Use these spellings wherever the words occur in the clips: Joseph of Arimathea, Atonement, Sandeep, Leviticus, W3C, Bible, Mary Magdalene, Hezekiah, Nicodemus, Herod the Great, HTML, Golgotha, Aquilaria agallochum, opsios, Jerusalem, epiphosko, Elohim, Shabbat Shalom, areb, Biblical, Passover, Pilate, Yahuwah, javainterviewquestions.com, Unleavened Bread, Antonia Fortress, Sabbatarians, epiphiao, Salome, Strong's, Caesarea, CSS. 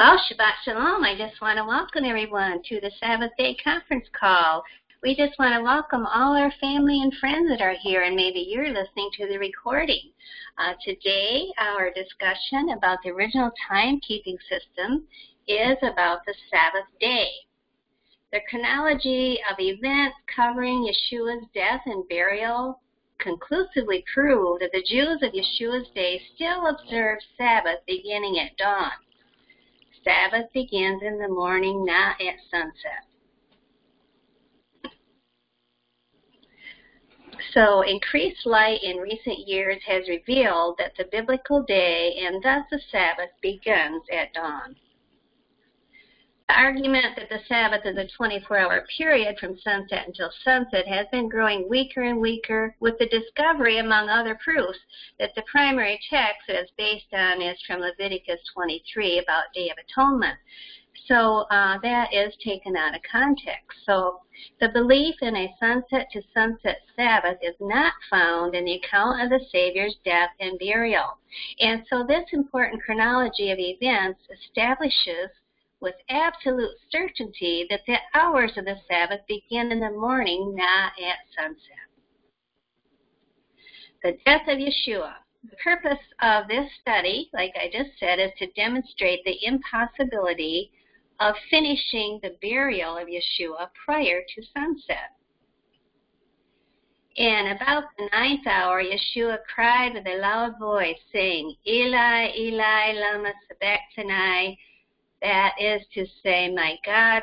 Well, Shabbat Shalom. I just want to welcome everyone to the Sabbath Day Conference Call. We just want to welcome all our family and friends that are here, and maybe you're listening to the recording. Today, our discussion about the original timekeeping system is about the Sabbath day. The chronology of events covering Yeshua's death and burial conclusively prove that the Jews of Yeshua's day still observed Sabbath beginning at dawn. Sabbath begins in the morning, not at sunset. So, increased light in recent years has revealed that the biblical day, and thus the Sabbath, begins at dawn. The argument that the Sabbath is a 24-hour period from sunset until sunset has been growing weaker and weaker with the discovery, among other proofs, that the primary text that it's based on is from Leviticus 23 about Day of Atonement. So that is taken out of context. So the belief in a sunset-to-sunset Sabbath is not found in the account of the Savior's death and burial. And so this important chronology of events establishes with absolute certainty that the hours of the Sabbath begin in the morning, not at sunset. The death of Yeshua. The purpose of this study, like I just said, is to demonstrate the impossibility of finishing the burial of Yeshua prior to sunset. And about the ninth hour, Yeshua cried with a loud voice, saying, Eli, Eli, lama sabachthani, that is to say, my God,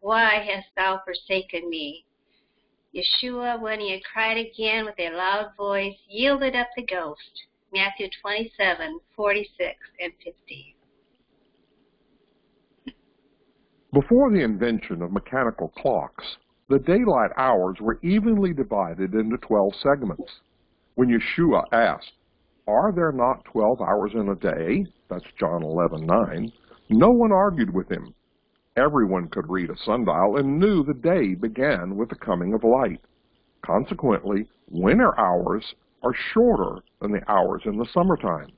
why hast thou forsaken me? Yeshua, when he had cried again with a loud voice, yielded up the ghost. Matthew 27, 46 and 50. Before the invention of mechanical clocks, the daylight hours were evenly divided into 12 segments. When Yeshua asked, Are there not 12 hours in a day? That's John 11, 9. No one argued with him. Everyone could read a sundial and knew the day began with the coming of light. Consequently, winter hours are shorter than the hours in the summertime.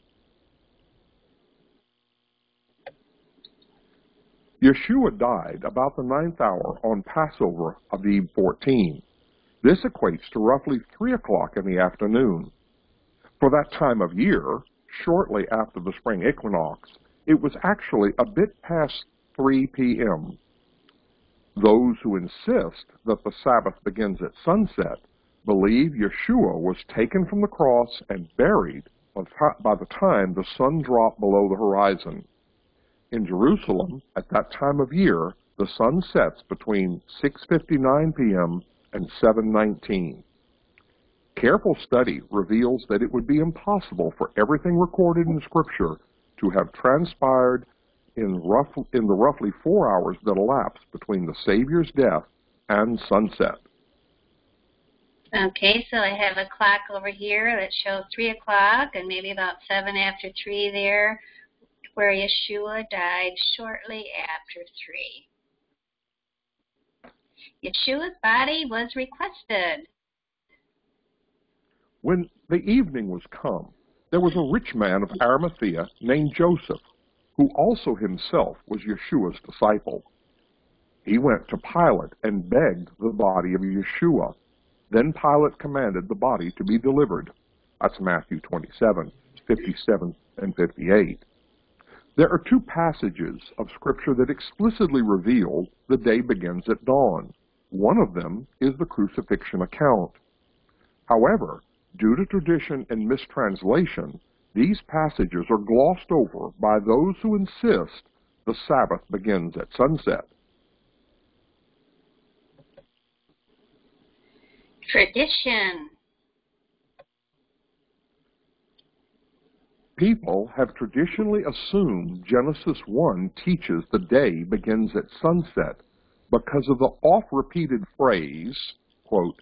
Yeshua died about the ninth hour on Passover of Eve 14. This equates to roughly 3 o'clock in the afternoon. For that time of year, shortly after the spring equinox, it was actually a bit past 3 p.m. Those who insist that the Sabbath begins at sunset believe Yeshua was taken from the cross and buried by the time the sun dropped below the horizon. In Jerusalem, at that time of year, the sun sets between 6:59 p.m. and 7:19. Careful study reveals that it would be impossible for everything recorded in Scripture to have transpired in the roughly 4 hours that elapsed between the Savior's death and sunset. Okay, so I have a clock over here that shows 3 o'clock and maybe about 7 after 3 there, where Yeshua died shortly after 3. Yeshua's body was requested. When the evening was come, there was a rich man of Arimathea named Joseph, who also himself was Yeshua's disciple. He went to Pilate and begged the body of Yeshua. Then Pilate commanded the body to be delivered. That's Matthew 27, 57 and 58. There are 2 passages of Scripture that explicitly reveal the day begins at dawn. One of them is the crucifixion account. However, due to tradition and mistranslation, these passages are glossed over by those who insist the Sabbath begins at sunset. Tradition. People have traditionally assumed Genesis 1 teaches the day begins at sunset because of the oft-repeated phrase, quote,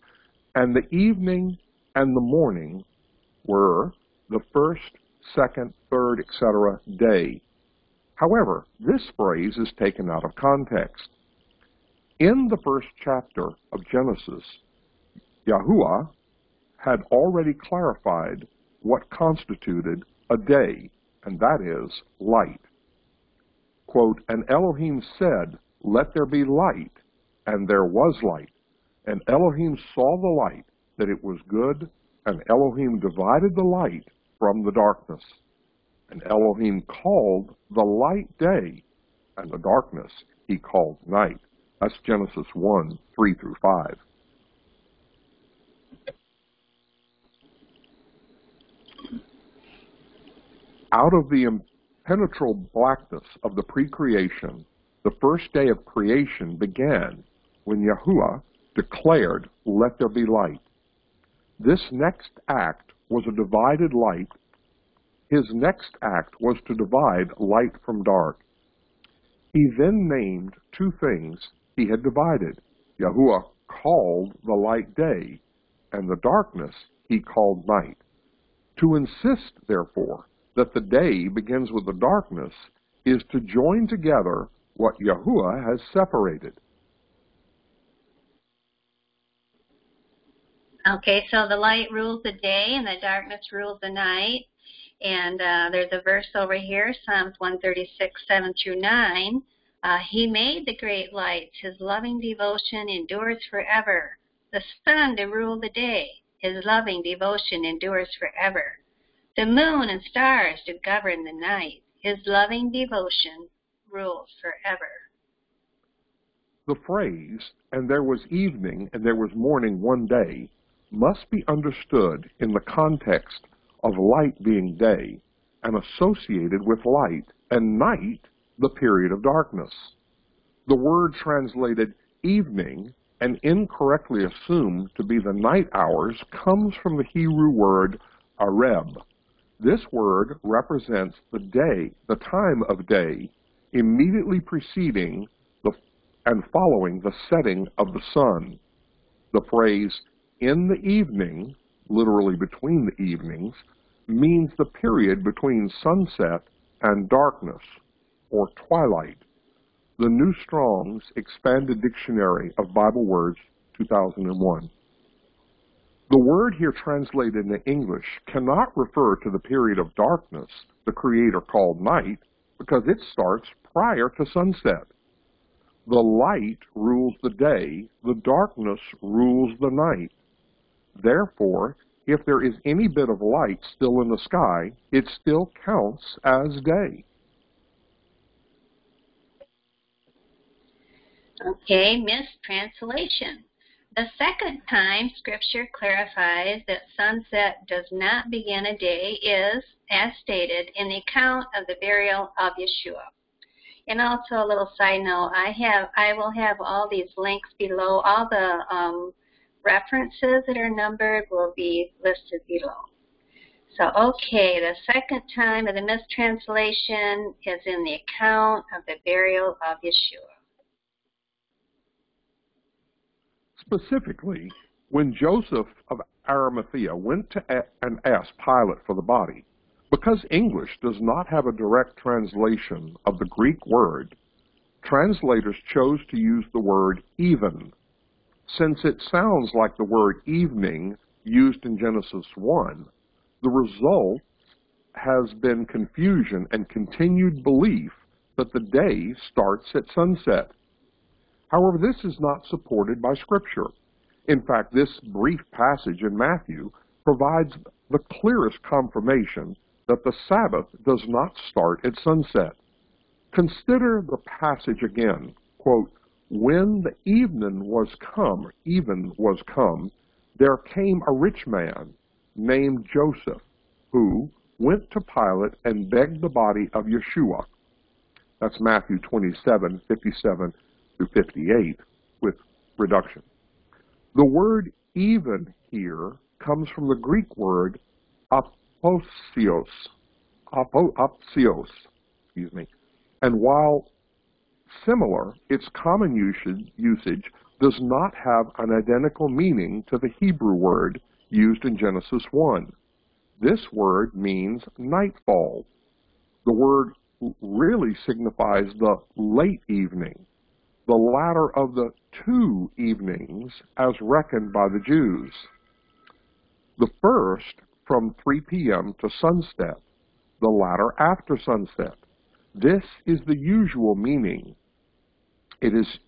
and the evening and the morning were the first, second, third, etc. day. However, this phrase is taken out of context. In the first chapter of Genesis, Yahuwah had already clarified what constituted a day, and that is light. quote, "And Elohim said, let there be light, and there was light. And Elohim saw the light, that it was good, and Elohim divided the light from the darkness. And Elohim called the light day, and the darkness he called night." That's Genesis 1, 3 through 5. Out of the impenetrable blackness of the pre-creation, the first day of creation began when Yahuwah declared, "Let there be light." This next act was a divided light. His next act was to divide light from dark. He then named two things he had divided. Yahuwah called the light day, and the darkness he called night. To insist, therefore, that the day begins with the darkness is to join together what Yahuwah has separated. Okay, so the light rules the day and the darkness rules the night. And there's a verse over here, Psalms 136, 7 through 9. He made the great lights. His loving devotion endures forever. The sun to rule the day. His loving devotion endures forever. The moon and stars do govern the night. His loving devotion rules forever. The phrase, "and there was evening and there was morning one day," must be understood in the context of light being day and associated with light, and night, the period of darkness. The word translated evening and incorrectly assumed to be the night hours comes from the Hebrew word areb. This word represents the day, the time of day, immediately preceding and following the setting of the sun. The phrase "in the evening," literally between the evenings, means the period between sunset and darkness, or twilight. The New Strong's Expanded Dictionary of Bible Words, 2001. The word here translated into English cannot refer to the period of darkness the Creator called night, because it starts prior to sunset. The light rules the day, the darkness rules the night. Therefore, if there is any bit of light still in the sky, it still counts as day. Okay, mistranslation. The second time Scripture clarifies that sunset does not begin a day is, as stated, in the account of the burial of Yeshua. And also a little side note, I will have all these links below. All the references that are numbered will be listed below. So, okay, the second time of the mistranslation is in the account of the burial of Yeshua. Specifically, when Joseph of Arimathea went to and asked Pilate for the body, because English does not have a direct translation of the Greek word, translators chose to use the word even, since it sounds like the word evening used in Genesis 1. The result has been confusion and continued belief that the day starts at sunset. However, this is not supported by Scripture. In fact, this brief passage in Matthew provides the clearest confirmation that the Sabbath does not start at sunset. Consider the passage again, quote, "When the evening was come, there came a rich man named Joseph, who went to Pilate and begged the body of Yeshua." That's Matthew 27, 57 through 58, with reduction. The word "even" here comes from the Greek word opsios, and while similar, its common usage does not have an identical meaning to the Hebrew word used in Genesis 1. This word means nightfall. The word really signifies the late evening, the latter of the two evenings as reckoned by the Jews. The first from 3 p.m. to sunset, the latter after sunset. This is the usual meaning. It is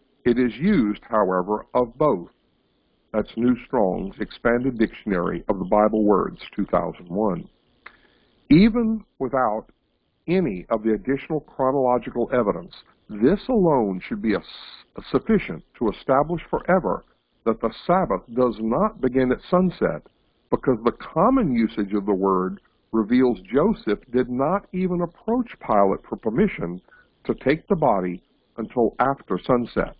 used, however, of both. That's New Strong's Expanded Dictionary of the Bible Words, 2001. Even without any of the additional chronological evidence, this alone should be sufficient to establish forever that the Sabbath does not begin at sunset, because the common usage of the word reveals Joseph did not even approach Pilate for permission to take the body until after sunset.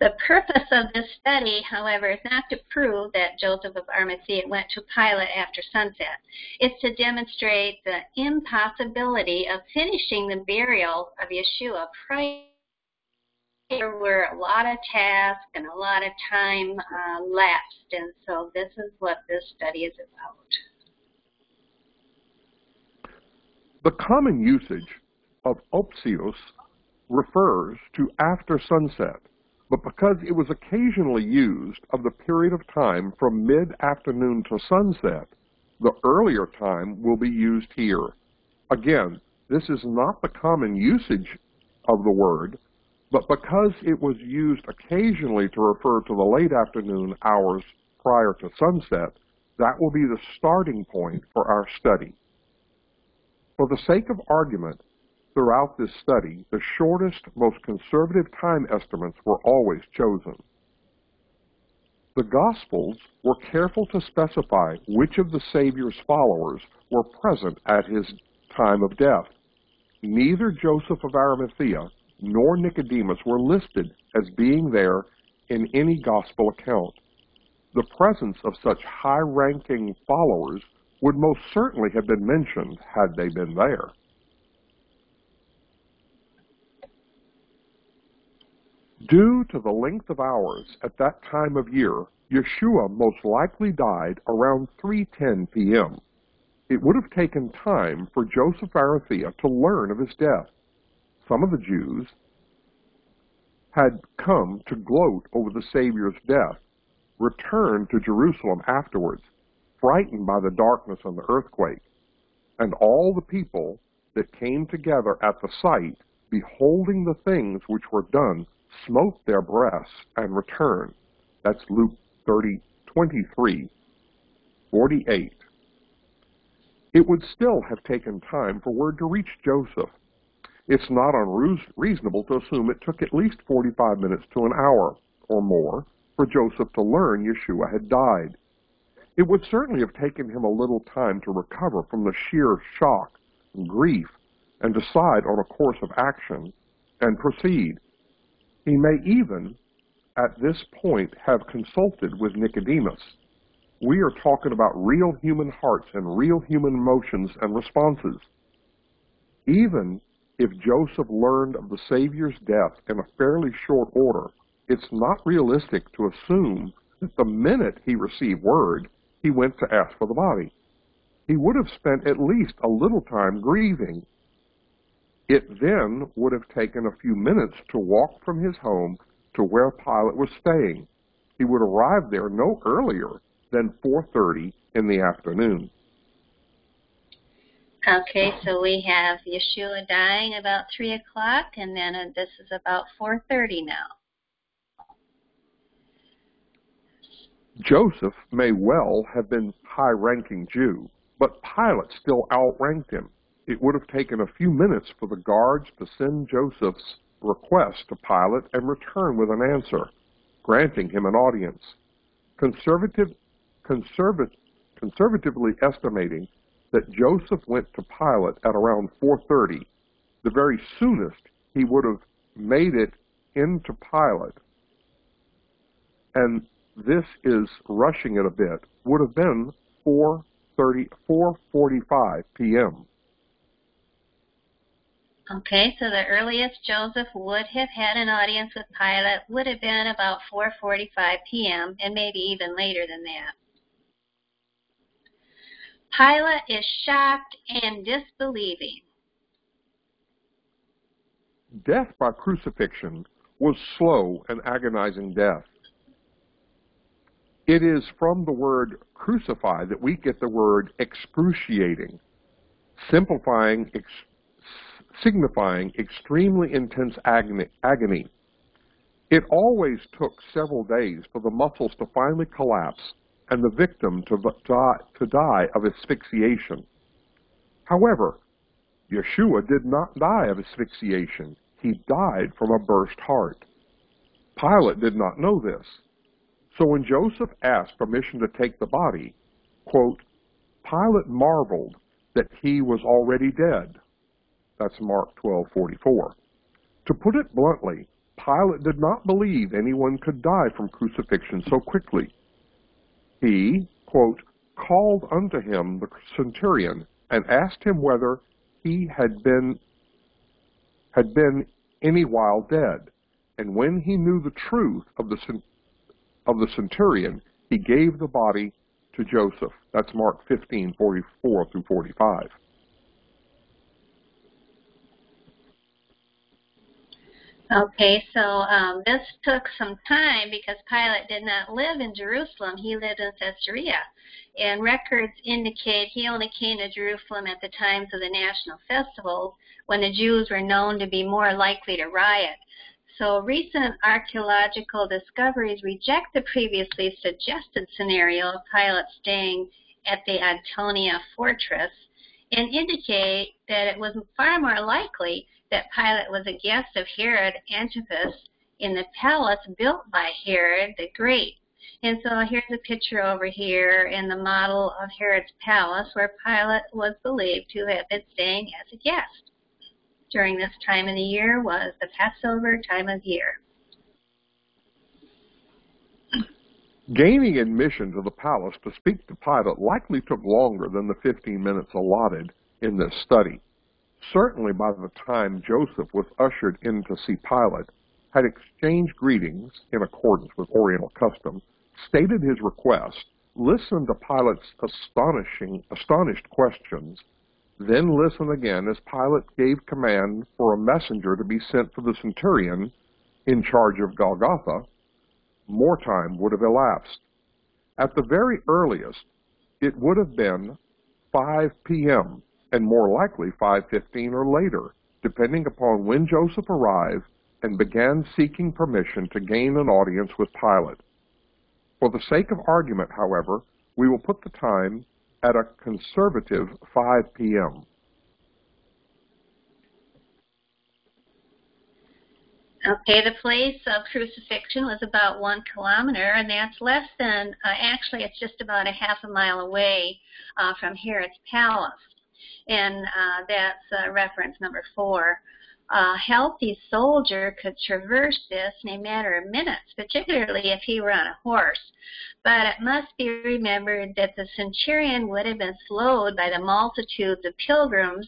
The purpose of this study, however, is not to prove that Joseph of Arimathea went to Pilate after sunset. It's to demonstrate the impossibility of finishing the burial of Yeshua prior. There were a lot of tasks and a lot of time lapsed, and so this is what this study is about. The common usage of opsios refers to after sunset, but because it was occasionally used of the period of time from mid-afternoon to sunset, the earlier time will be used here. Again, this is not the common usage of the word, but because it was used occasionally to refer to the late afternoon hours prior to sunset, that will be the starting point for our study. For the sake of argument, throughout this study, the shortest, most conservative time estimates were always chosen. The Gospels were careful to specify which of the Savior's followers were present at his time of death. Neither Joseph of Arimathea nor Nicodemus were listed as being there in any gospel account. The presence of such high-ranking followers would most certainly have been mentioned had they been there. Due to the length of hours at that time of year, Yeshua most likely died around 3:10 p.m. It would have taken time for Joseph of Arimathea to learn of his death. Some of the Jews had come to gloat over the Savior's death, returned to Jerusalem afterwards, frightened by the darkness and the earthquake. And all the people that came together at the sight, beholding the things which were done, smote their breasts and returned. That's Luke 23:48. It would still have taken time for word to reach Joseph. It's not unreasonable to assume it took at least 45 minutes to an hour or more for Joseph to learn Yeshua had died. It would certainly have taken him a little time to recover from the sheer shock and grief and decide on a course of action and proceed. He may even, at this point, have consulted with Nicodemus. We are talking about real human hearts and real human emotions and responses. Even if Joseph learned of the Savior's death in a fairly short order, it's not realistic to assume that the minute he received word, he went to ask for the body. He would have spent at least a little time grieving. It then would have taken a few minutes to walk from his home to where Pilate was staying. He would arrive there no earlier than 4:30 in the afternoon. Okay, so we have Yeshua dying about 3 o'clock, and then this is about 4:30 now. Joseph may well have been a high-ranking Jew, but Pilate still outranked him. It would have taken a few minutes for the guards to send Joseph's request to Pilate and return with an answer, granting him an audience. Conservatively estimating that Joseph went to Pilate at around 4:30, the very soonest he would have made it into Pilate, and this is rushing it a bit, would have been 4:45 p.m. Okay, so the earliest Joseph would have had an audience with Pilate would have been about 4:45 p.m., and maybe even later than that. Pilate is shocked and disbelieving. Death by crucifixion was slow and agonizing death. It is from the word crucify that we get the word excruciating, simplifying, signifying extremely intense agony. It always took several days for the muscles to finally collapse and the victim to die of asphyxiation. However, Yeshua did not die of asphyxiation. He died from a burst heart. Pilate did not know this. So when Joseph asked permission to take the body, quote, Pilate marveled that he was already dead. That's Mark 12:44. To put it bluntly, Pilate did not believe anyone could die from crucifixion so quickly. He, quote, called unto him the centurion and asked him whether he had been any while dead. And when he knew the truth of the centurion, he gave the body to Joseph. That's Mark 15:44 through 45. Okay, so this took some time because Pilate did not live in Jerusalem. He lived in Caesarea. And records indicate he only came to Jerusalem at the times of the national festivals when the Jews were known to be more likely to riot. So recent archaeological discoveries reject the previously suggested scenario of Pilate staying at the Antonia Fortress and indicate that it was far more likely that Pilate was a guest of Herod Antipas in the palace built by Herod the Great. And so here's a picture over here in the model of Herod's palace where Pilate was believed to have been staying as a guest. During this time of the year was the Passover time of year. Gaining admission to the palace to speak to Pilate likely took longer than the 15 minutes allotted in this study. Certainly by the time Joseph was ushered in to see Pilate, had exchanged greetings in accordance with Oriental custom, stated his request, listened to Pilate's astonished questions, then listen again as Pilate gave command for a messenger to be sent for the centurion in charge of Golgotha, more time would have elapsed. At the very earliest, it would have been 5 p.m. and more likely 5:15 or later, depending upon when Joseph arrived and began seeking permission to gain an audience with Pilate. For the sake of argument, however, we will put the time at a conservative 5 p.m. Okay, the place of crucifixion was about 1 kilometer, and that's less than, actually it's just about a half a mile away from Herod's palace. And that's reference number 4. A healthy soldier could traverse this in a matter of minutes, particularly if he were on a horse. But it must be remembered that the centurion would have been slowed by the multitudes of pilgrims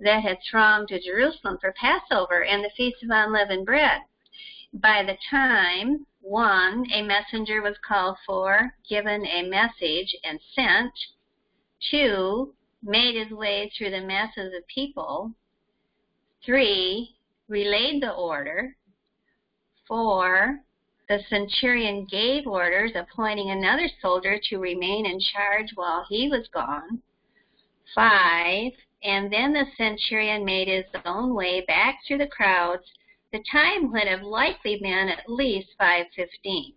that had thronged to Jerusalem for Passover and the Feast of Unleavened Bread. By the time, 1, a messenger was called for, given a message, and sent. 2, made his way through the masses of people. 3, relayed the order. 4, the centurion gave orders, appointing another soldier to remain in charge while he was gone. 5, and then the centurion made his own way back through the crowds. The time would have likely been at least 5:15.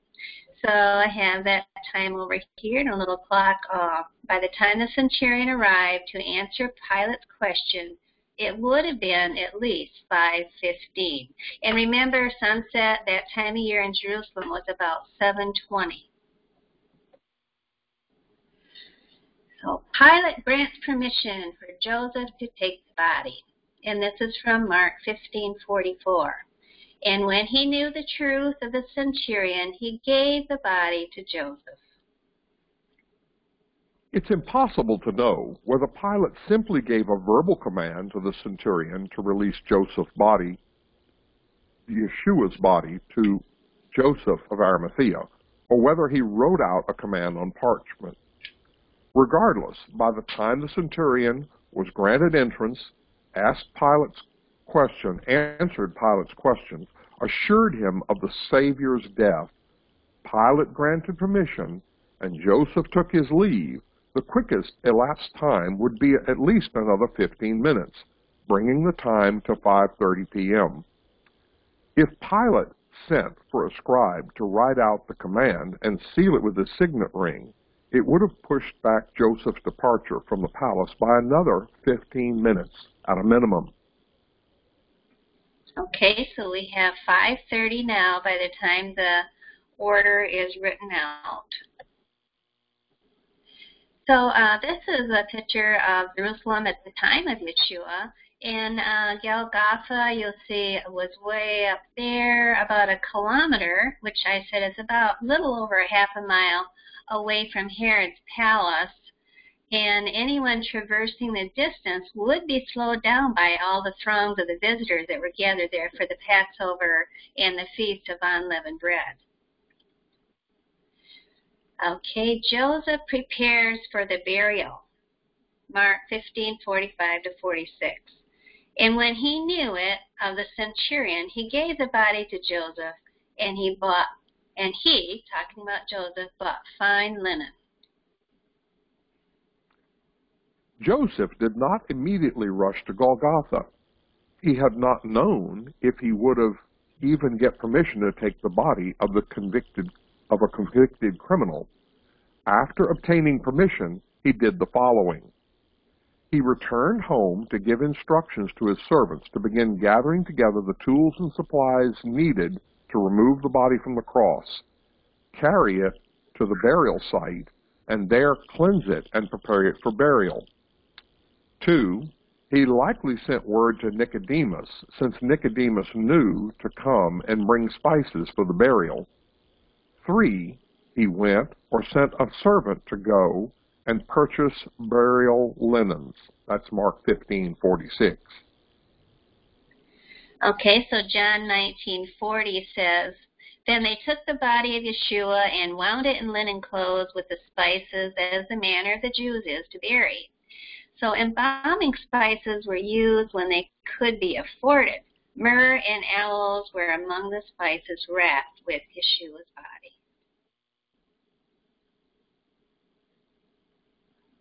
So I have that time over here and a little clock off. By the time the centurion arrived to answer Pilate's question, it would have been at least 5:15. And remember, sunset that time of year in Jerusalem was about 7:20. So Pilate grants permission for Joseph to take the body. And this is from Mark 15:44. And when he knew the truth of the centurion, he gave the body to Joseph. It's impossible to know whether Pilate simply gave a verbal command to the centurion to release Yeshua's body to Joseph of Arimathea, or whether he wrote out a command on parchment. Regardless, by the time the centurion was granted entrance, answered Pilate's question, assured him of the Savior's death, Pilate granted permission and Joseph took his leave, the quickest elapsed time would be at least another 15 minutes, bringing the time to 5:30 p.m. If Pilate sent for a scribe to write out the command and seal it with his signet ring, it would have pushed back Joseph's departure from the palace by another 15 minutes at a minimum. Okay, so we have 5:30 now by the time the order is written out. So this is a picture of Jerusalem at the time of Yeshua. In Golgotha, you'll see it was way up there, about a kilometer, which I said is about a little over a half a mile away from Herod's palace. And anyone traversing the distance would be slowed down by all the throngs of the visitors that were gathered there for the Passover and the Feast of Unleavened Bread. Okay, Joseph prepares for the burial, Mark 15:45 to 46. And when he knew it of the centurion, he gave the body to Joseph, and he, talking about Joseph, bought fine linen. Joseph did not immediately rush to Golgotha. He had not known if he would have even get permission to take the body of a convicted criminal. After obtaining permission, he did the following. He returned home to give instructions to his servants to begin gathering together the tools and supplies needed to remove the body from the cross, carry it to the burial site, and there cleanse it and prepare it for burial. 2. He likely sent word to Nicodemus, since Nicodemus knew to come and bring spices for the burial. 3. He went or sent a servant to go and purchase burial linens. That's Mark 15:46. Okay, so John 19:40 says, "Then they took the body of Yeshua and wound it in linen clothes with the spices, as the manner of the Jews is to bury." So embalming spices were used when they could be afforded. Myrrh and aloes were among the spices wrapped with Yeshua's body.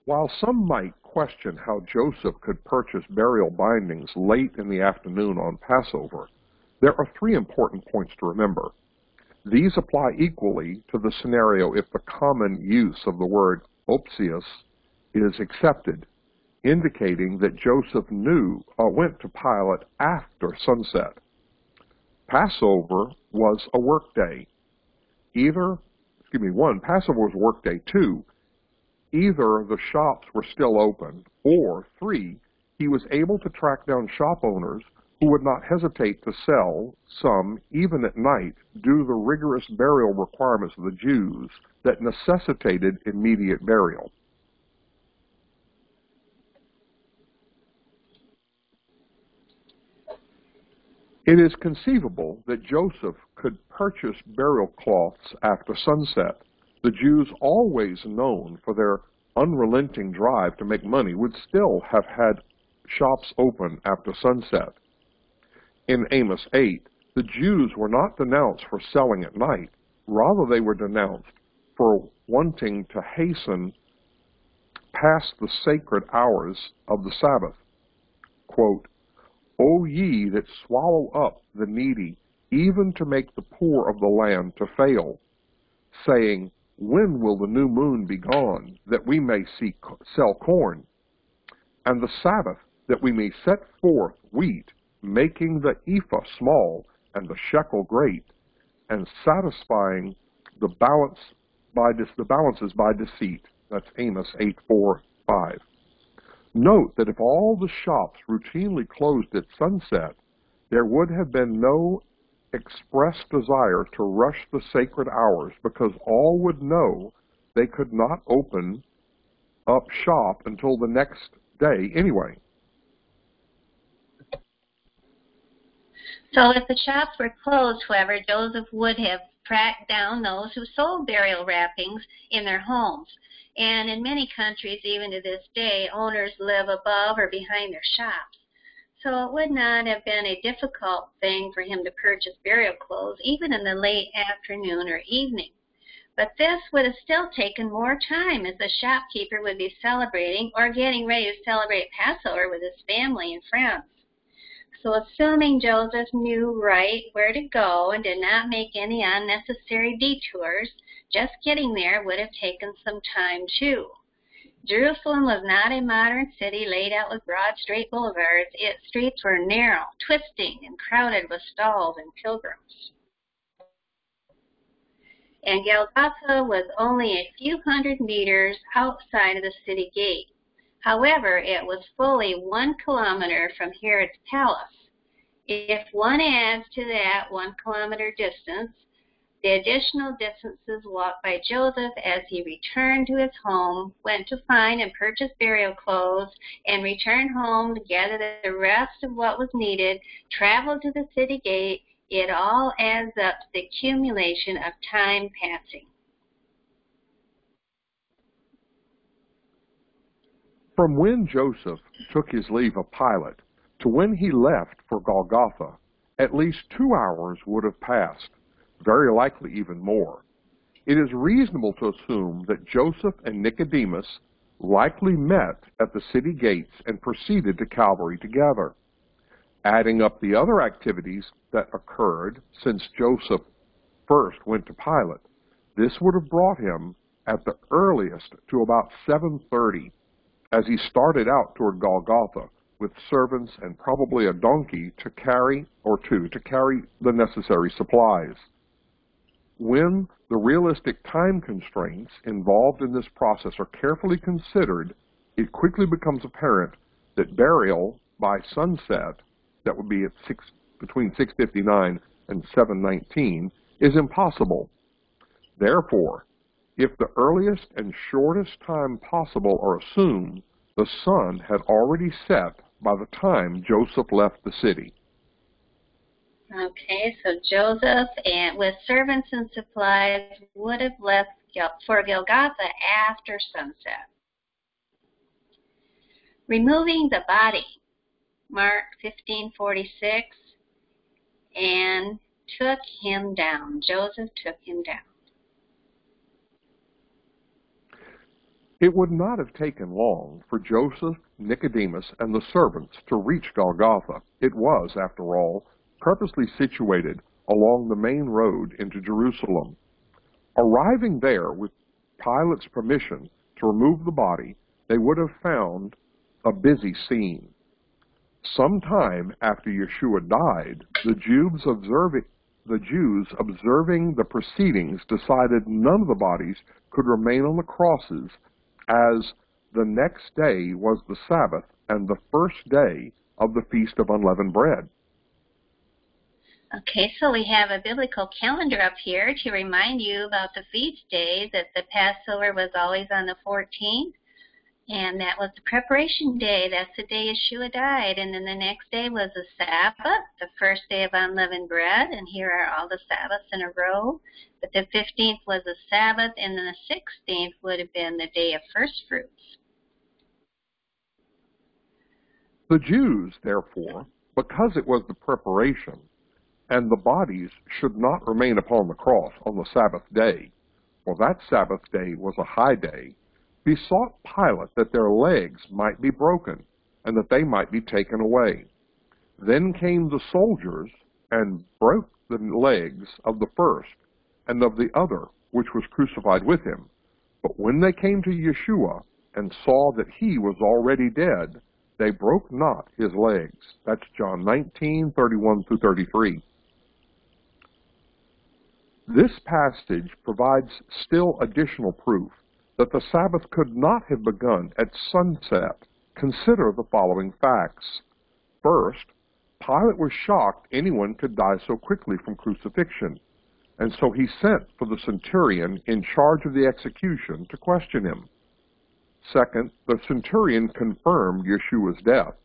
While some might question how Joseph could purchase burial bindings late in the afternoon on Passover, there are three important points to remember. These apply equally to the scenario if the common use of the word opsios is accepted, indicating that Joseph knew or went to Pilate after sunset. Passover was a workday. Passover was workday. 2, either the shops were still open, or 3, he was able to track down shop owners who would not hesitate to sell some, even at night, due to the rigorous burial requirements of the Jews that necessitated immediate burial. It is conceivable that Joseph could purchase burial cloths after sunset. The Jews, always known for their unrelenting drive to make money, would still have had shops open after sunset. In Amos 8, the Jews were not denounced for selling at night. Rather, they were denounced for wanting to hasten past the sacred hours of the Sabbath. Quote, "O ye that swallow up the needy, even to make the poor of the land to fail, saying, When will the new moon be gone, that we may sell corn? And the Sabbath, that we may set forth wheat, making the ephah small and the shekel great, and satisfying the balances by deceit." That's Amos 8:4-5. Note that if all the shops routinely closed at sunset, there would have been no express desire to rush the sacred hours, because all would know they could not open up shop until the next day anyway. So if the shops were closed, however, Joseph would have tracked down those who sold burial wrappings in their homes. And in many countries, even to this day, owners live above or behind their shops. So it would not have been a difficult thing for him to purchase burial clothes, even in the late afternoon or evening. But this would have still taken more time, as the shopkeeper would be celebrating or getting ready to celebrate Passover with his family and friends. So assuming Joseph knew right where to go and did not make any unnecessary detours, just getting there would have taken some time too. Jerusalem was not a modern city laid out with broad, straight boulevards. Its streets were narrow, twisting, and crowded with stalls and pilgrims. And Golgotha was only a few hundred meters outside of the city gate. However, it was fully 1 kilometer from Herod's palace. If one adds to that 1 kilometer distance, the additional distances walked by Joseph as he returned to his home, went to find and purchase burial clothes, and returned home to gather the rest of what was needed, traveled to the city gate. It all adds up to the accumulation of time passing. From when Joseph took his leave of Pilate to when he left for Golgotha, at least 2 hours would have passed, very likely even more. It is reasonable to assume that Joseph and Nicodemus likely met at the city gates and proceeded to Calvary together. Adding up the other activities that occurred since Joseph first went to Pilate, this would have brought him at the earliest to about 7:30, as he started out toward Golgotha with servants and probably a donkey to carry or two to carry the necessary supplies. When the realistic time constraints involved in this process are carefully considered, it quickly becomes apparent that burial by sunset, that would be at between 6:59 and 7:19, is impossible. Therefore, if the earliest and shortest time possible are assumed, the sun had already set by the time Joseph left the city. Okay, so Joseph, and with servants and supplies, would have left for Golgotha after sunset. Removing the body. Mark 15:46, and took him down. Joseph took him down. It would not have taken long for Joseph, Nicodemus, and the servants to reach Golgotha. It was, after all, purposely situated along the main road into Jerusalem. Arriving there with Pilate's permission to remove the body, they would have found a busy scene. Sometime after Yeshua died, the Jews observing the proceedings decided none of the bodies could remain on the crosses, as the next day was the Sabbath and the first day of the Feast of Unleavened Bread. Okay, so we have a biblical calendar up here to remind you about the feast days, that the Passover was always on the 14th. And that was the preparation day. That's the day Yeshua died. And then the next day was the Sabbath, the first day of unleavened bread. And here are all the Sabbaths in a row. But the 15th was the Sabbath, and then the 16th would have been the day of first fruits. The Jews, therefore, because it was the preparation, and the bodies should not remain upon the cross on the Sabbath day, for that Sabbath day was a high day, besought Pilate that their legs might be broken, and that they might be taken away. Then came the soldiers, and broke the legs of the first, and of the other, which was crucified with him. But when they came to Yeshua, and saw that he was already dead, they broke not his legs. That's John 19:31-33. This passage provides still additional proof that the Sabbath could not have begun at sunset. Consider the following facts. First, Pilate was shocked anyone could die so quickly from crucifixion, and so he sent for the centurion in charge of the execution to question him. Second, the centurion confirmed Yeshua's death.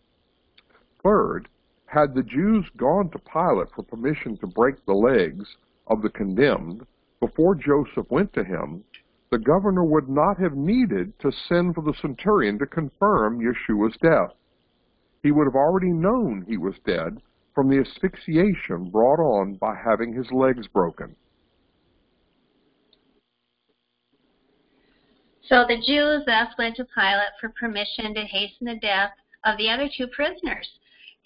Third, had the Jews gone to Pilate for permission to break the legs of the condemned before Joseph went to him, the governor would not have needed to send for the centurion to confirm Yeshua's death. He would have already known he was dead from the asphyxiation brought on by having his legs broken. So the Jews thus went to Pilate for permission to hasten the death of the other two prisoners.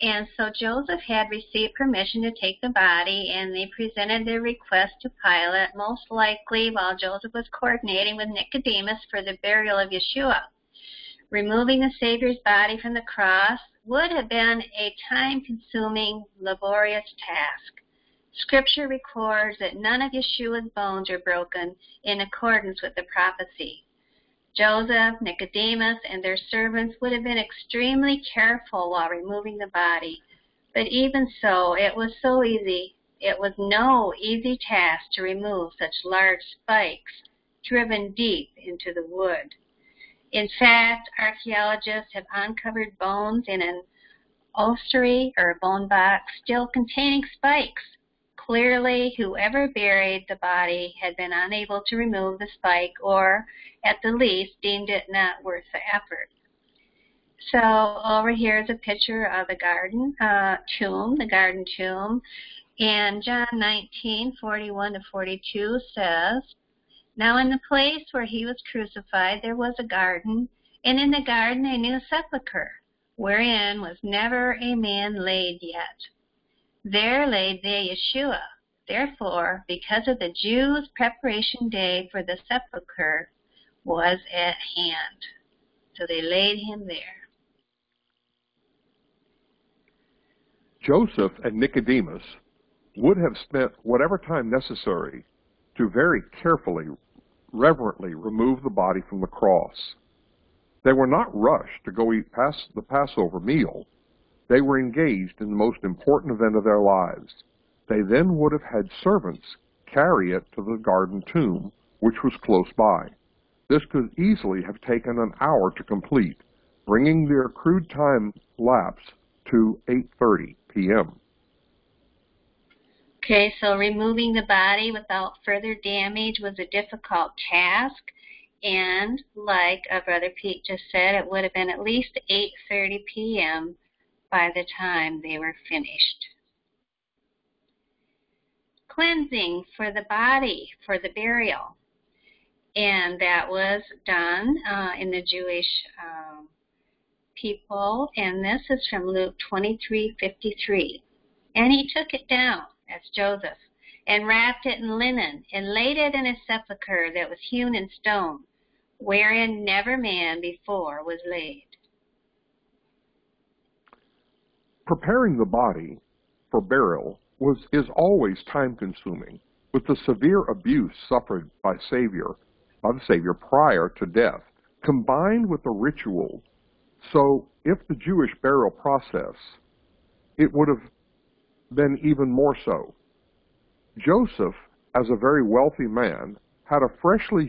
And so Joseph had received permission to take the body, and they presented their request to Pilate, most likely while Joseph was coordinating with Nicodemus for the burial of Yeshua. Removing the Savior's body from the cross would have been a time-consuming, laborious task. Scripture records that none of Yeshua's bones were broken in accordance with the prophecy. Joseph, Nicodemus, and their servants would have been extremely careful while removing the body. But even so, it was so easy. It was no easy task to remove such large spikes driven deep into the wood. In fact, archaeologists have uncovered bones in an ossuary or a bone box still containing spikes. Clearly, whoever buried the body had been unable to remove the spike or, at the least, deemed it not worth the effort. So over here is a picture of the garden tomb. And John 19:41-42 says, "Now in the place where he was crucified there was a garden, and in the garden a new sepulchre, wherein was never a man laid yet. There laid they Yeshua. Therefore, because of the Jews' preparation day for the sepulchre was at hand." So they laid him there. Joseph and Nicodemus would have spent whatever time necessary to very carefully, reverently remove the body from the cross. They were not rushed to go eat the Passover meal. They were engaged in the most important event of their lives. They then would have had servants carry it to the garden tomb, which was close by. This could easily have taken an hour to complete, bringing their accrued time lapse to 8:30 p.m. Okay, so removing the body without further damage was a difficult task. And like Brother Pete just said, it would have been at least 8:30 p.m. by the time they were finished. Cleansing for the body for the burial, and that was done in the Jewish people, and this is from Luke 23:53. "And he took it down," that's Joseph, "and wrapped it in linen, and laid it in a sepulchre that was hewn in stone, wherein never man before was laid." Preparing the body for burial is always time-consuming, with the severe abuse suffered by the Savior prior to death, combined with the ritual. So if the Jewish burial process, it would have been even more so. Joseph, as a very wealthy man, had a freshly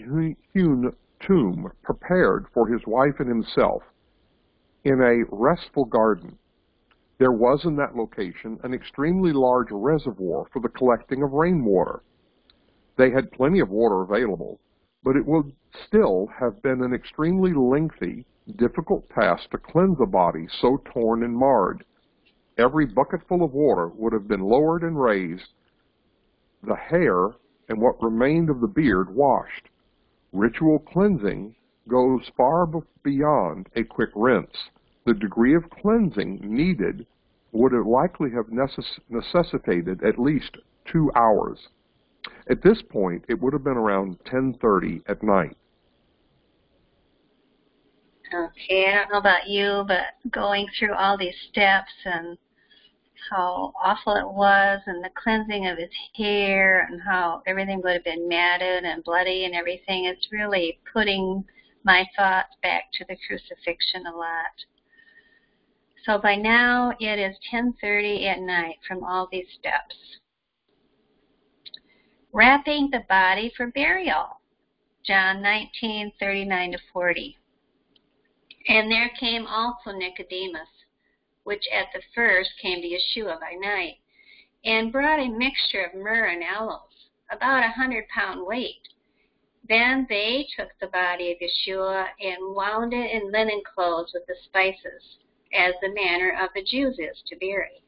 hewn tomb prepared for his wife and himself in a restful garden. There was in that location an extremely large reservoir for the collecting of rainwater. They had plenty of water available, but it would still have been an extremely lengthy, difficult task to cleanse a body so torn and marred. Every bucketful of water would have been lowered and raised, the hair and what remained of the beard washed. Ritual cleansing goes far beyond a quick rinse. The degree of cleansing needed would likely have necessitated at least 2 hours. At this point, it would have been around 10:30 at night. Okay, I don't know about you, but going through all these steps and how awful it was, and the cleansing of his hair, and how everything would have been matted and bloody and everything, it's really putting my thoughts back to the crucifixion a lot. So by now, it is 10:30 at night from all these steps. Wrapping the body for burial, John 19:39-40. "And there came also Nicodemus, which at the first came to Yeshua by night, and brought a mixture of myrrh and aloes, about 100-pound weight. Then they took the body of Yeshua and wound it in linen clothes with the spices, as the manner of the Jews is to bury."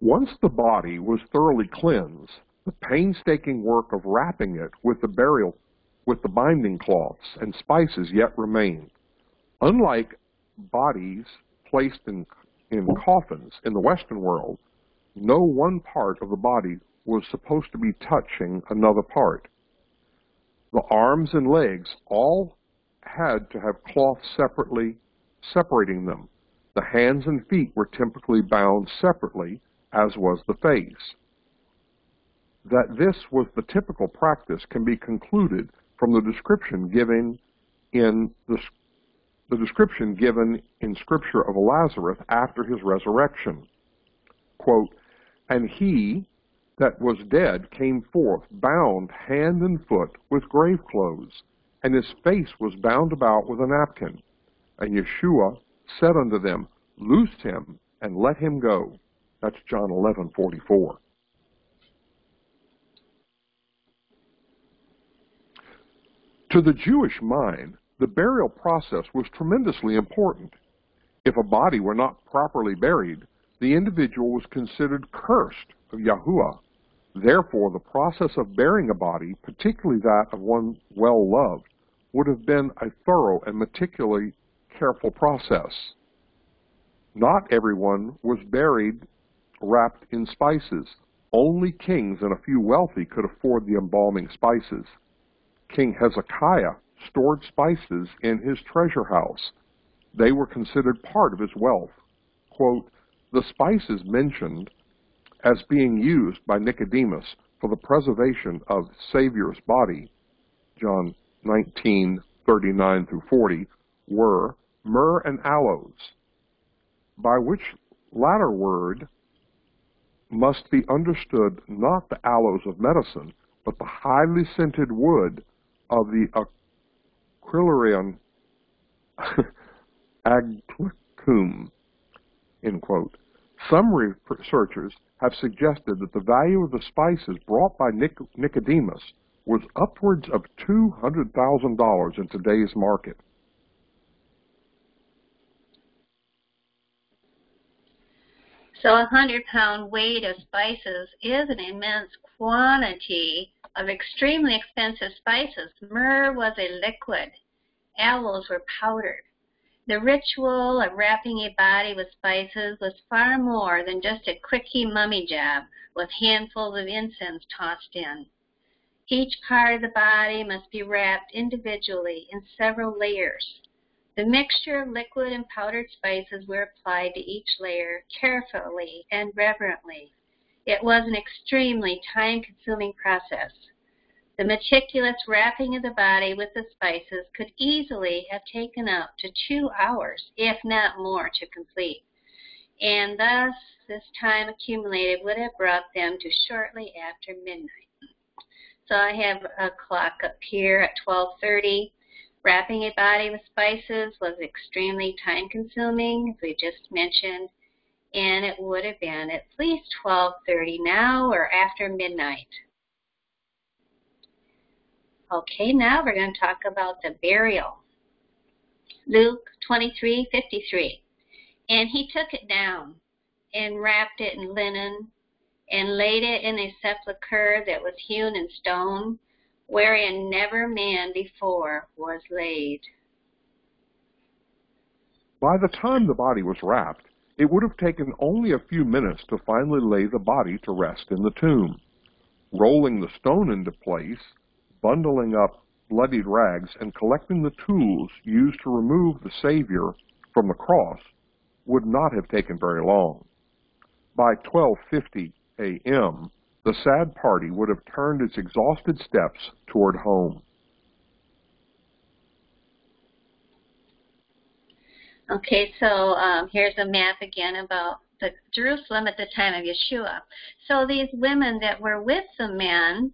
Once the body was thoroughly cleansed, the painstaking work of wrapping it with the burial with the binding cloths and spices yet remained. Unlike bodies placed in coffins in the Western world, no one part of the body was supposed to be touching another part. The arms and legs all had to have cloth separately separating them. The hands and feet were typically bound separately, as was the face. That this was the typical practice can be concluded from the description given in Scripture of Lazarus after his resurrection. Quote, "And he that was dead came forth, bound hand and foot with grave clothes, and his face was bound about with a napkin. And Yeshua said unto them, Loose him and let him go." That's John 11:44. To the Jewish mind, the burial process was tremendously important. If a body were not properly buried, the individual was considered cursed of Yahuwah. Therefore, the process of burying a body, particularly that of one well-loved, would have been a thorough and meticulously careful process. Not everyone was buried wrapped in spices. Only kings and a few wealthy could afford the embalming spices. King Hezekiah stored spices in his treasure house. They were considered part of his wealth. Quote, "The spices mentioned as being used by Nicodemus for the preservation of Savior's body," John 19:39-40, were myrrh and aloes, by which latter word must be understood not the aloes of medicine, but the highly scented wood of the Aquilaria agallochum, end quote. Some researchers have suggested that the value of the spices brought by Nicodemus was upwards of $200,000 in today's market. So 100-pound weight of spices is an immense quantity of extremely expensive spices. Myrrh was a liquid. Aloes were powdered. The ritual of wrapping a body with spices was far more than just a quickie mummy job with handfuls of incense tossed in. Each part of the body must be wrapped individually in several layers. The mixture of liquid and powdered spices were applied to each layer carefully and reverently. It was an extremely time-consuming process. The meticulous wrapping of the body with the spices could easily have taken up to 2 hours, if not more, to complete. And thus, this time accumulated would have brought them to shortly after midnight. So I have a clock up here at 12:30. Wrapping a body with spices was extremely time-consuming, as we just mentioned, and it would have been at least 12:30 now or after midnight. Okay, now we're going to talk about the burial. Luke 23:53. "And he took it down and wrapped it in linen and laid it in a sepulchre that was hewn in stone, wherein never man before was laid." By the time the body was wrapped, it would have taken only a few minutes to finally lay the body to rest in the tomb. Rolling the stone into place, bundling up bloodied rags, and collecting the tools used to remove the Savior from the cross would not have taken very long. By 12:50 a.m., the sad party would have turned its exhausted steps toward home. Okay, so here's a map again about the Jerusalem at the time of Yeshua. So these women that were with the men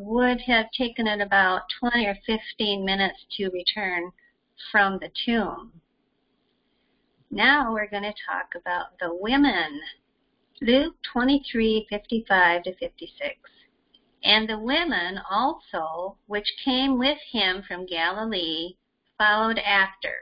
would have taken it about 20 or 15 minutes to return from the tomb. Now we're going to talk about the women. Luke 23:55-56. "And the women also, which came with him from Galilee, followed after,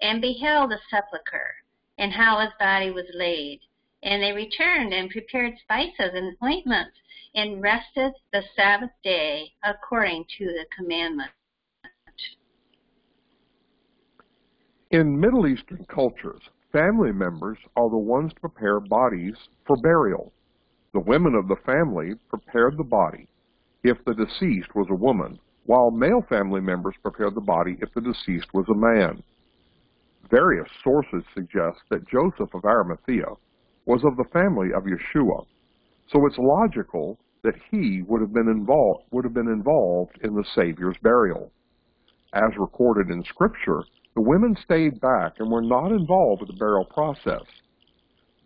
and beheld the sepulchre, and how his body was laid, And they returned and prepared spices and ointments and rested the Sabbath day according to the commandment. In Middle Eastern cultures, family members are the ones to prepare bodies for burial. The women of the family prepared the body if the deceased was a woman, while male family members prepared the body if the deceased was a man. Various sources suggest that Joseph of Arimathea was of the family of Yeshua, so it's logical that he would have been involved in the Savior's burial. As recorded in Scripture, the women stayed back and were not involved in the burial process.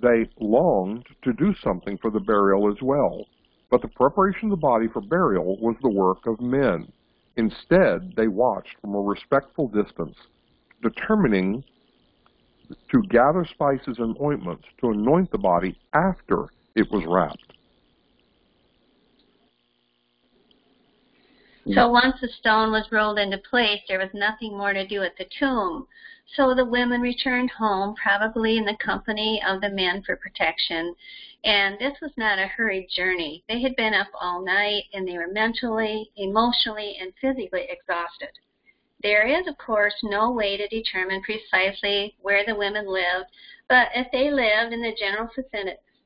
They longed to do something for the burial as well, but the preparation of the body for burial was the work of men. Instead, they watched from a respectful distance, determining to gather spices and ointments to anoint the body after it was wrapped. So once the stone was rolled into place, there was nothing more to do at the tomb. So the women returned home, probably in the company of the men for protection. And this was not a hurried journey. They had been up all night, and they were mentally, emotionally, and physically exhausted. There is, of course, no way to determine precisely where the women lived, but if they lived in the general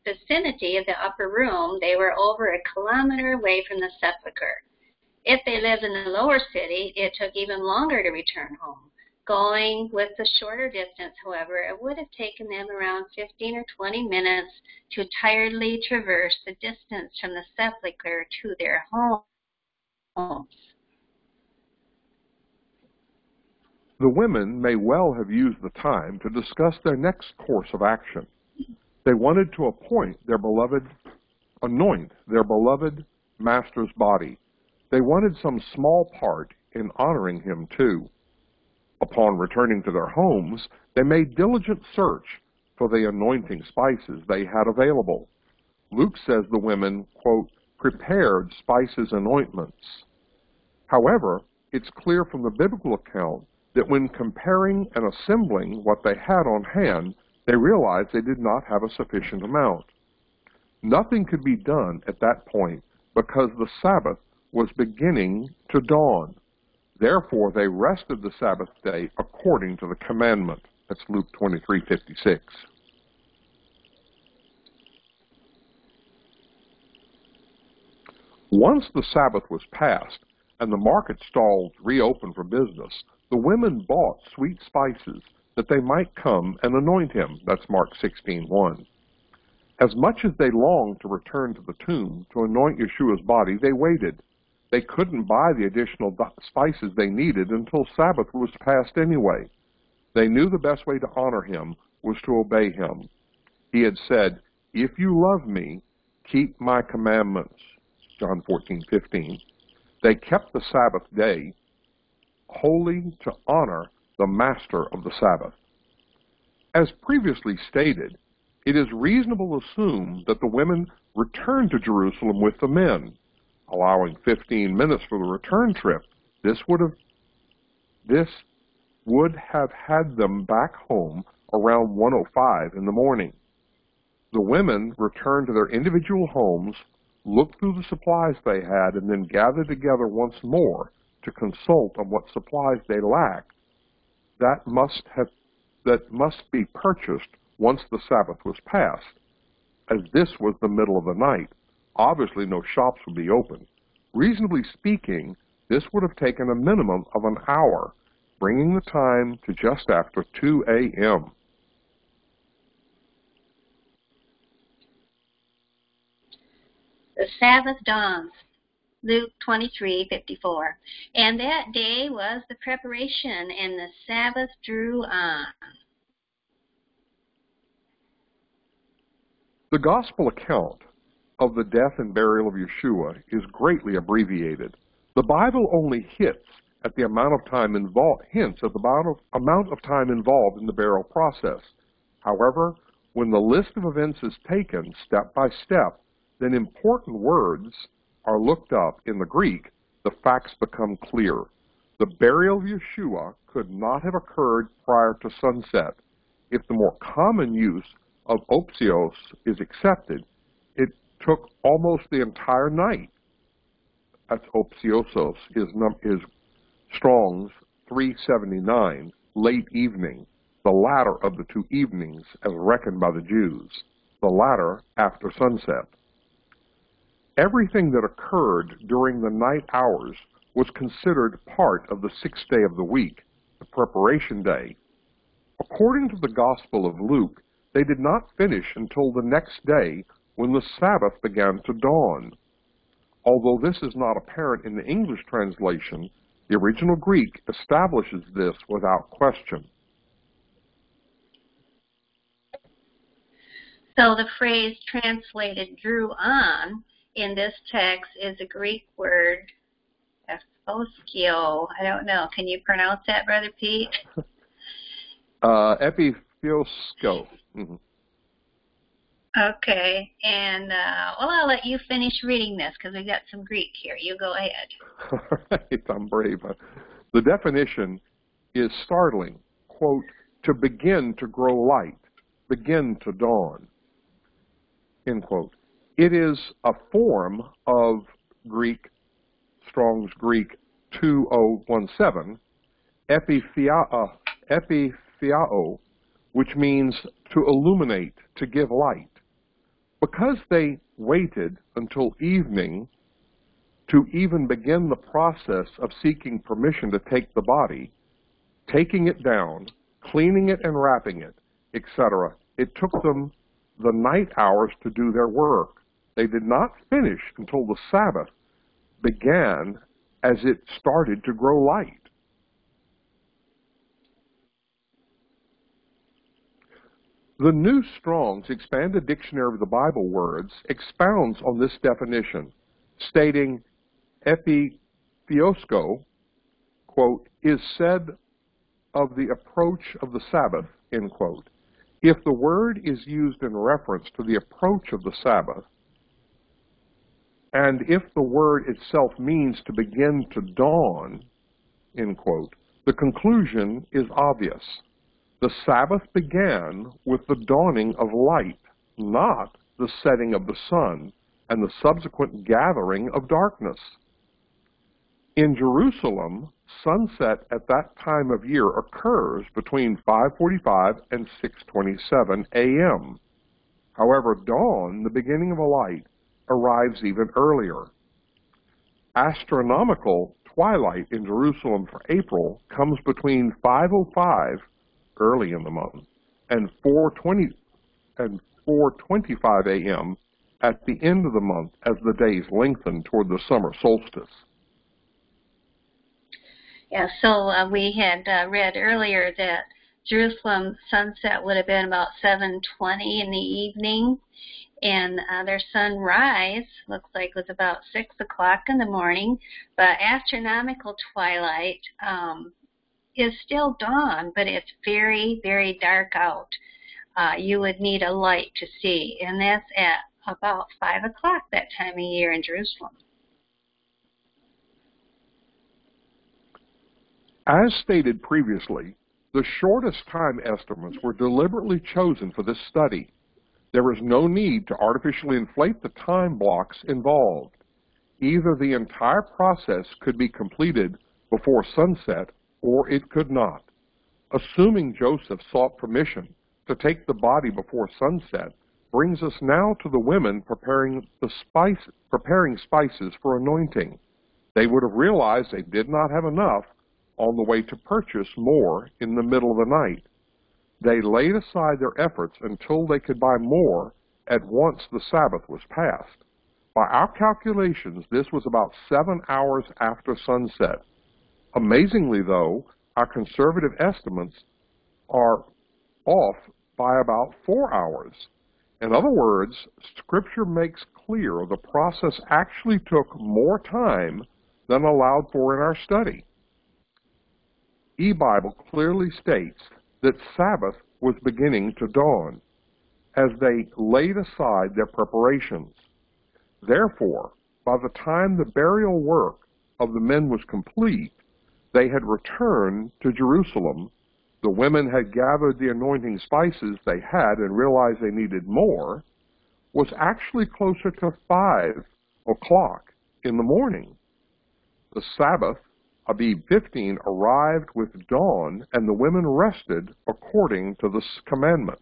vicinity of the upper room, they were over a kilometer away from the sepulchre. If they lived in the lower city, it took even longer to return home. Going with the shorter distance, however, it would have taken them around 15 or 20 minutes to tiredly traverse the distance from the sepulchre to their homes. The women may well have used the time to discuss their next course of action. They wanted to anoint their beloved master's body. They wanted some small part in honoring him too. Upon returning to their homes, they made diligent search for the anointing spices they had available. Luke says the women, quote, prepared spices and ointments. However, it's clear from the biblical account that when comparing and assembling what they had on hand, they realized they did not have a sufficient amount. Nothing could be done at that point because the Sabbath was beginning to dawn. Therefore, they rested the Sabbath day according to the commandment. That's Luke 23:56. Once the Sabbath was passed and the market stalls reopened for business, the women bought sweet spices that they might come and anoint him. That's Mark 16:1. As much as they longed to return to the tomb to anoint Yeshua's body, they waited. They couldn't buy the additional spices they needed until Sabbath was passed anyway. They knew the best way to honor him was to obey him. He had said, "If you love me, keep my commandments." John 14:15. They kept the Sabbath day holy to honor the master of the Sabbath. As previously stated, it is reasonable to assume that the women returned to Jerusalem with the men. Allowing 15 minutes for the return trip, this would have had them back home around 1:05 in the morning. The women returned to their individual homes, looked through the supplies they had, and then gathered together once more to consult on what supplies they lacked that must be purchased once the Sabbath was passed. As this was the middle of the night, obviously no shops would be open. Reasonably speaking, this would have taken a minimum of an hour, bringing the time to just after 2 a.m. The Sabbath dawns, Luke 23:54. And that day was the preparation, and the Sabbath drew on. The Gospel account of the death and burial of Yeshua is greatly abbreviated. The Bible only hints at the amount of time involved in the burial process. However, when the list of events is taken step by step, then important words are looked up in the Greek, the facts become clear. The burial of Yeshua could not have occurred prior to sunset. If the more common use of opsios is accepted, it took almost the entire night. That's opsiosos, is Strong's 379, late evening, the latter of the two evenings as reckoned by the Jews, the latter after sunset. Everything that occurred during the night hours was considered part of the sixth day of the week, the preparation day. According to the Gospel of Luke, they did not finish until the next day when the Sabbath began to dawn. Although this is not apparent in the English translation, the original Greek establishes this without question. So the phrase translated drew on in this text is a Greek word, epiphosko. I don't know. Can you pronounce that, Brother Pete? Epiphosko. Mm-hmm. Okay, and well, I'll let you finish reading this because we've got some Greek here. You go ahead. All right, I'm brave. The definition is startling. Quote, to begin to grow light, begin to dawn, end quote. It is a form of Greek, Strong's Greek 2017, epiphiao, which means to illuminate, to give light. Because they waited until evening to even begin the process of seeking permission to take the body, taking it down, cleaning it and wrapping it, etc., it took them the night hours to do their work. They did not finish until the Sabbath began as it started to grow light. The New Strong's Expanded Dictionary of the Bible Words expounds on this definition, stating epiphosko, quote, is said of the approach of the Sabbath, end quote. If the word is used in reference to the approach of the Sabbath, and if the word itself means to begin to dawn, end quote, the conclusion is obvious. The Sabbath began with the dawning of light, not the setting of the sun and the subsequent gathering of darkness. In Jerusalem, sunset at that time of year occurs between 5:45 and 6:27 a.m. However, dawn, the beginning of a light, arrives even earlier. Astronomical twilight in Jerusalem for April comes between 5:05 early in the month, and 4:25 a.m. at the end of the month as the days lengthen toward the summer solstice. Yeah, so we had read earlier that Jerusalem sunset would have been about 7:20 in the evening, and their sunrise looks like was about 6 o'clock in the morning, but astronomical twilight is still dawn, but it's very, very dark out. You would need a light to see, and that's at about 5 o'clock that time of year in Jerusalem. As stated previously, the shortest time estimates were deliberately chosen for this study. There is no need to artificially inflate the time blocks involved. Either the entire process could be completed before sunset or it could not. Assuming Joseph sought permission to take the body before sunset brings us now to the women preparing spices for anointing. They would have realized they did not have enough on the way to purchase more in the middle of the night. They laid aside their efforts until they could buy more at once the Sabbath was passed. By our calculations, this was about 7 hours after sunset. Amazingly, though, our conservative estimates are off by about 4 hours. In other words, Scripture makes clear the process actually took more time than allowed for in our study. E-Bible clearly states that Sabbath was beginning to dawn as they laid aside their preparations. Therefore, by the time the burial work of the men was complete, they had returned to Jerusalem The women had gathered the anointing spices they had and realized they needed more, was actually closer to 5 o'clock in the morning. The Sabbath, Abib 15, arrived with dawn, and the women rested according to this commandment.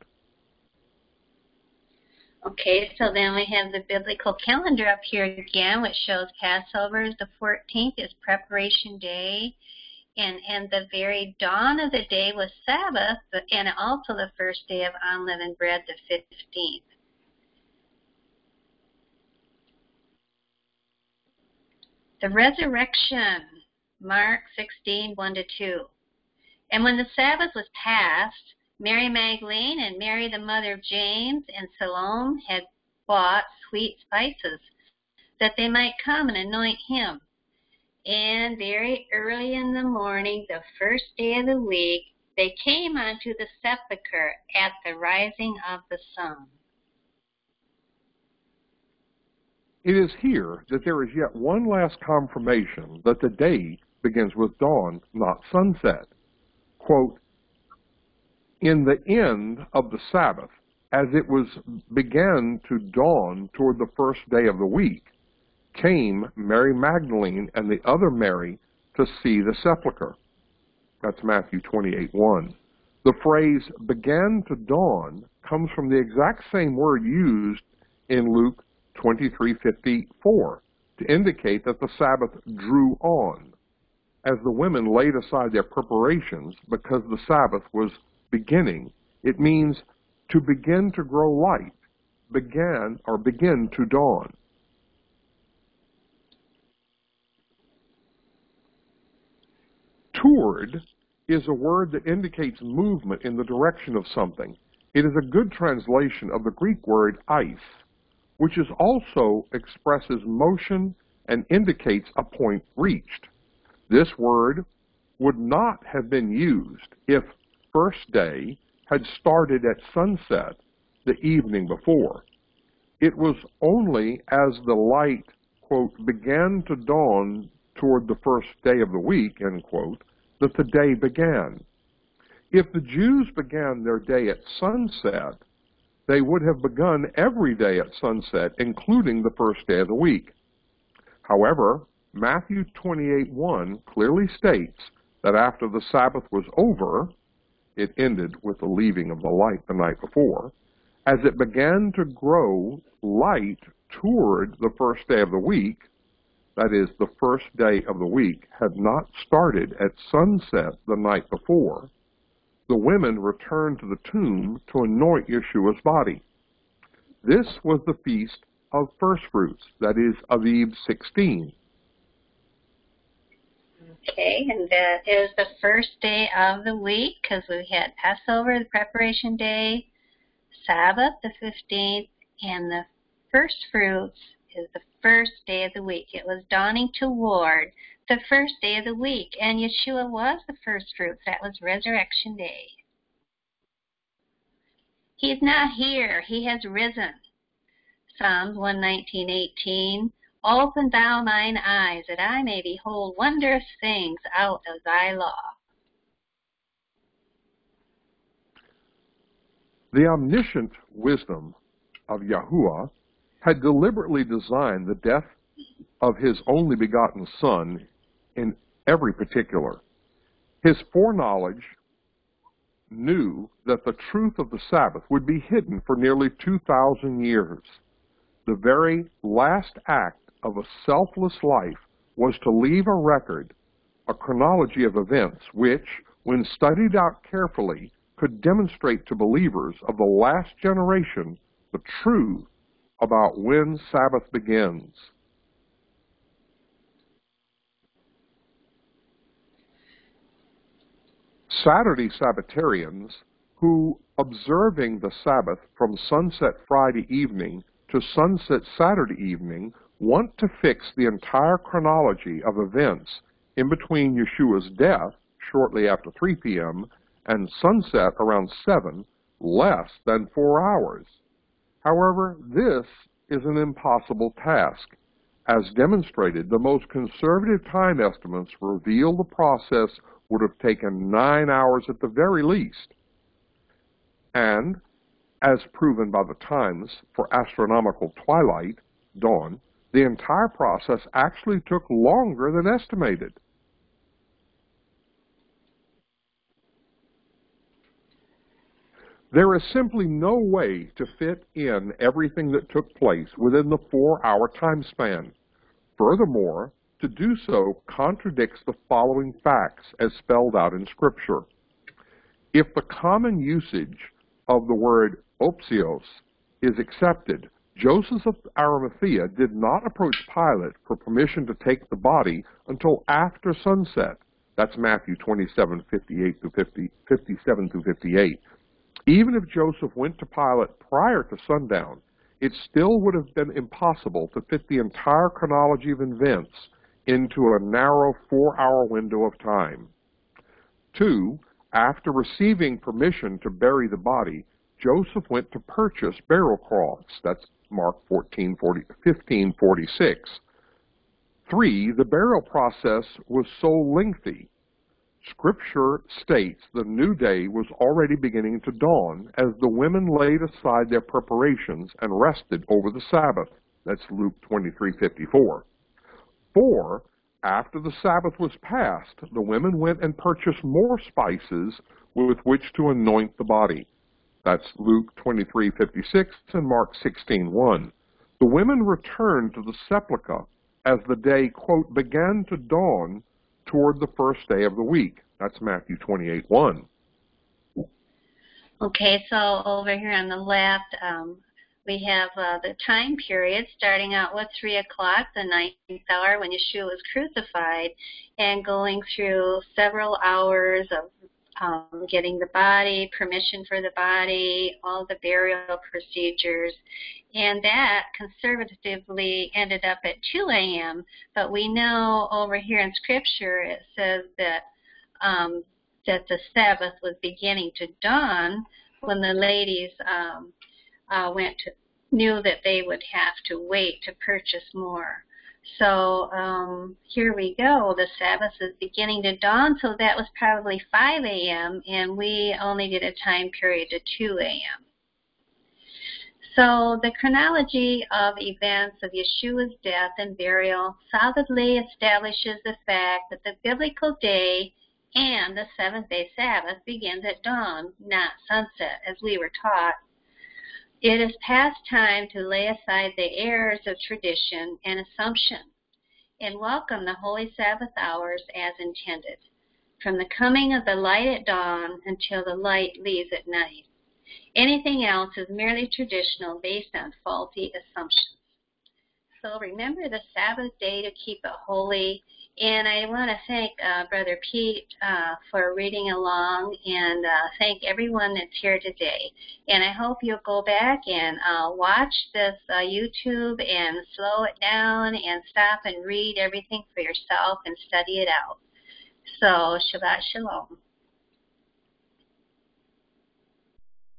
Okay, so then we have the biblical calendar up here again, which shows Passover is the 14th, is preparation day, and the very dawn of the day was Sabbath, and also the first day of unleavened bread, the 15th. The resurrection, Mark 16, 1-2. And when the Sabbath was passed, Mary Magdalene and Mary the mother of James and Salome had bought sweet spices, that they might come and anoint him. And very early in the morning, the first day of the week, they came unto the sepulchre at the rising of the sun. It is here that there is yet one last confirmation that the day begins with dawn, not sunset. Quote, in the end of the Sabbath, as it was began to dawn toward the first day of the week, came Mary Magdalene and the other Mary to see the sepulchre. That's Matthew 28:1. The phrase began to dawn comes from the exact same word used in Luke 23:54 to indicate that the Sabbath drew on, as the women laid aside their preparations because the Sabbath was beginning. It means to begin to grow light, begin to dawn. Toward is a word that indicates movement in the direction of something. It is a good translation of the Greek word eis, which is also expresses motion and indicates a point reached. This word would not have been used if first day had started at sunset the evening before. It was only as the light, quote, began to dawn toward the first day of the week, end quote, that the day began. If the Jews began their day at sunset, they would have begun every day at sunset, including the first day of the week. However, Matthew 28:1 clearly states that after the Sabbath was over, it ended with the leaving of the light the night before, as it began to grow light toward the first day of the week, that is, the first day of the week had not started at sunset the night before, the women returned to the tomb to anoint Yeshua's body. This was the feast of first fruits, that is, Aviv 16. Okay, and that is the first day of the week, because we had Passover, the preparation day, Sabbath, the 15th, and the first fruits is the first day of the week. It was dawning toward the first day of the week, and Yeshua was the first fruits. That was Resurrection Day. He is not here. He has risen. Psalms 119:18. Open thou mine eyes, that I may behold wondrous things out of thy law. The omniscient wisdom of Yahuwah had deliberately designed the death of his only begotten Son in every particular. His foreknowledge knew that the truth of the Sabbath would be hidden for nearly 2,000 years. The very last act of a selfless life was to leave a record, a chronology of events which, when studied out carefully, could demonstrate to believers of the last generation the truth about when Sabbath begins. Saturday Sabbatarians, who, observing the Sabbath from sunset Friday evening to sunset Saturday evening, want to fix the entire chronology of events in between Yeshua's death shortly after 3 p.m. and sunset around 7, less than 4 hours. However, this is an impossible task. As demonstrated, the most conservative time estimates reveal the process would have taken 9 hours at the very least, and, as proven by the times for astronomical twilight, dawn, the entire process actually took longer than estimated. There is simply no way to fit in everything that took place within the 4-hour time span. Furthermore, to do so contradicts the following facts as spelled out in Scripture. If the common usage of the word opsios is accepted, Joseph of Arimathea did not approach Pilate for permission to take the body until after sunset. That's Matthew 27:57 through 58. Even if Joseph went to Pilate prior to sundown, it still would have been impossible to fit the entire chronology of events into a narrow 4-hour window of time. 2. After receiving permission to bury the body, Joseph went to purchase burial cloths. That's Mark 15:46. 3. The burial process was so lengthy, Scripture states the new day was already beginning to dawn as the women laid aside their preparations and rested over the Sabbath. That's Luke 23:54. 4. After the Sabbath was passed, the women went and purchased more spices with which to anoint the body. That's Luke 23:56 and Mark 16:1. The women returned to the sepulchre as the day, quote, began to dawn toward the first day of the week. That's Matthew 28:1. Okay, so over here on the left, we have the time period starting out with 3 o'clock, the 19th hour when Yeshua was crucified, and going through several hours of getting the body, permission for the body, all the burial procedures. And that conservatively ended up at 2 a.m. But we know over here in Scripture it says that that the Sabbath was beginning to dawn when the ladies knew that they would have to wait to purchase more. So here we go. The Sabbath is beginning to dawn, so that was probably 5 a.m., and we only did a time period to 2 a.m. So the chronology of events of Yeshua's death and burial solidly establishes the fact that the biblical day and the seventh-day Sabbath begins at dawn, not sunset, as we were taught. It is past time to lay aside the errors of tradition and assumption and welcome the holy Sabbath hours as intended, from the coming of the light at dawn until the light leaves at night. Anything else is merely traditional based on faulty assumptions. So remember the Sabbath day to keep it holy. And I want to thank Brother Pete for reading along, and thank everyone that's here today. And I hope you'll go back and watch this YouTube and slow it down and stop and read everything for yourself and study it out. So Shabbat Shalom.